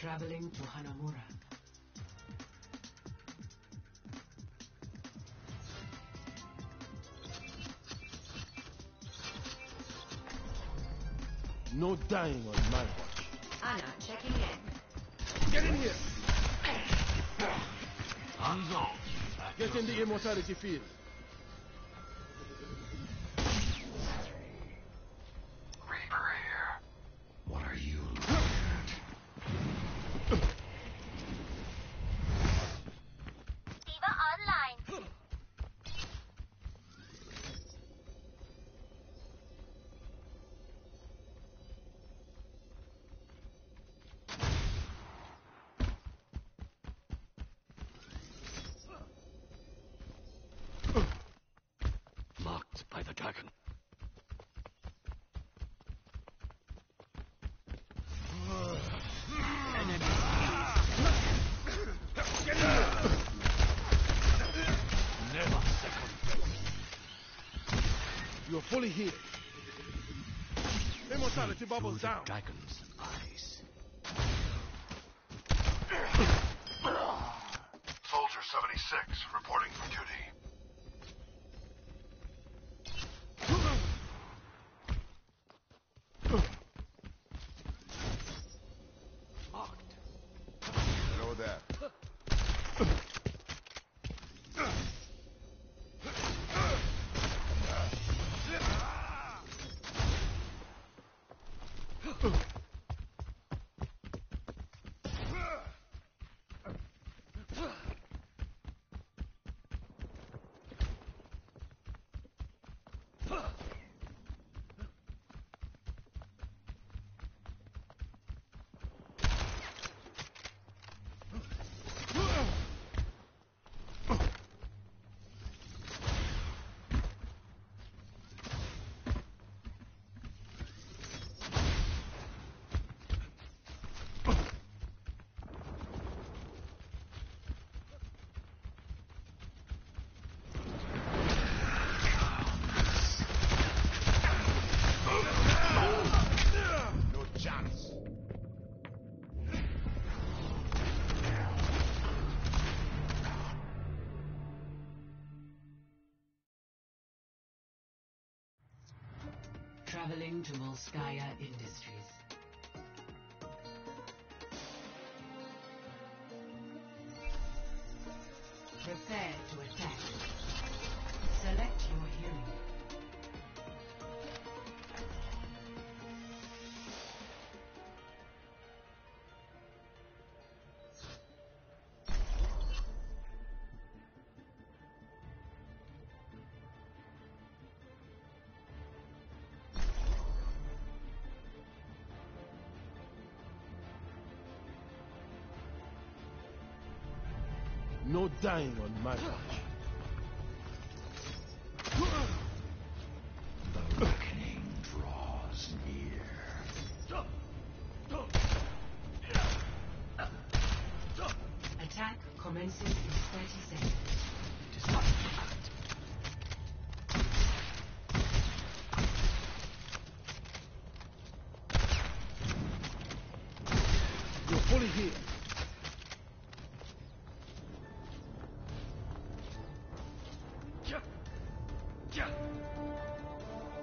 traveling to Hanamura. No dying on my watch. Anna, checking in. Get in here! Hands on. Get in the immortality field. By the dragon. Never second. You're fully here. Immortality bubbles down. Dragons and eyes. Soldier 76 reporting for duty. Traveling to Moskaya Industries. Prepare to attack. Select your hero. No dying on my watch.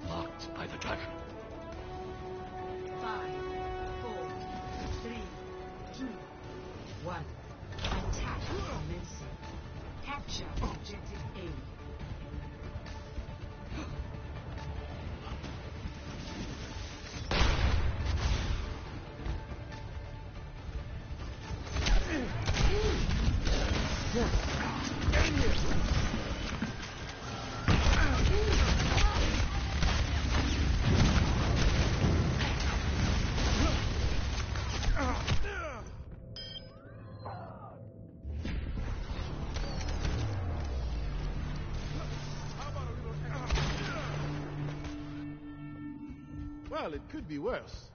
Marked by the dragon. 5, 4, 3, 2, 1. Attack commencing. Capture objective A. Well, it could be worse.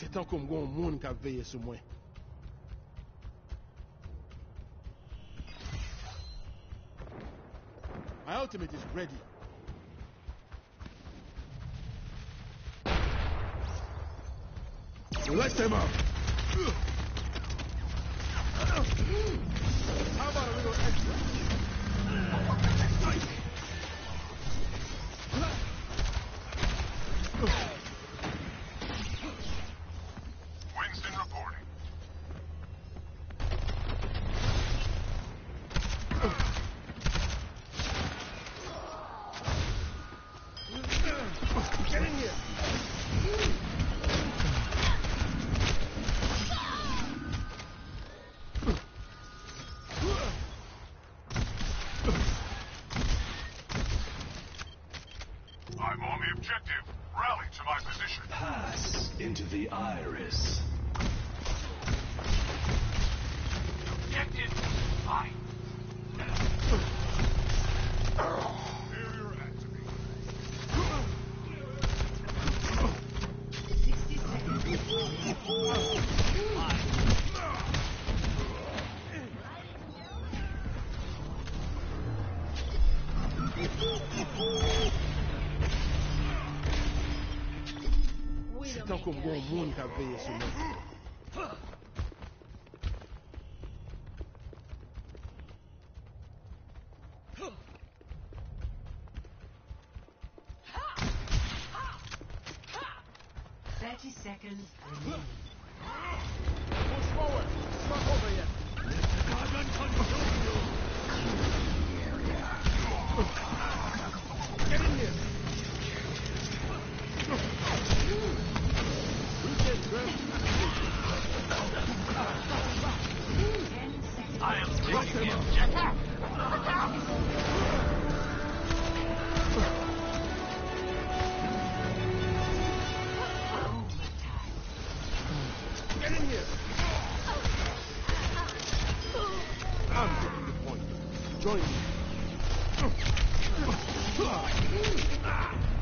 C'est tant comme un monde qui a veillé sur moi. My ultimate is ready. Let them up. How about a little extra? Nunca veio isso mesmo. Join me.